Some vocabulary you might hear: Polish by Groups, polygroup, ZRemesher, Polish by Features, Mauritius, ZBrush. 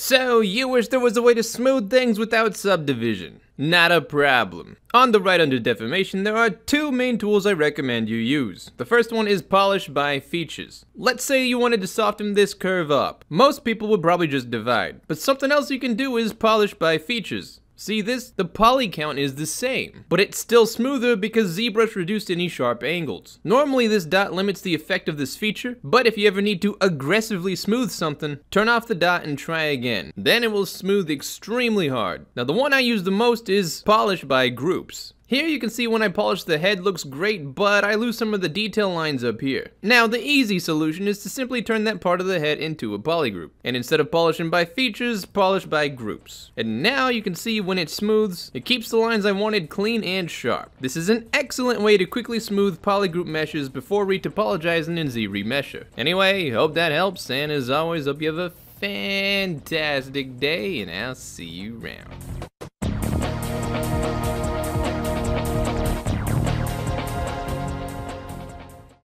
So you wish there was a way to smooth things without subdivision? Not a problem. On the right under deformation, there are two main tools I recommend you use. The first one is Polish by Features. Let's say you wanted to soften this curve up. Most people would probably just divide, but something else you can do is Polish by Features. See this? The poly count is the same, but it's still smoother because ZBrush reduced any sharp angles. Normally this dot limits the effect of this feature, but if you ever need to aggressively smooth something, turn off the dot and try again. Then it will smooth extremely hard. Now the one I use the most is Polish by Groups. Here you can see when I polish the head looks great, but I lose some of the detail lines up here. Now the easy solution is to simply turn that part of the head into a polygroup. And instead of polishing by features, polish by groups. And now you can see when it smooths, it keeps the lines I wanted clean and sharp. This is an excellent way to quickly smooth polygroup meshes before retopologizing in ZRemesher. Anyway, hope that helps, and as always, hope you have a fantastic day, and I'll see you around.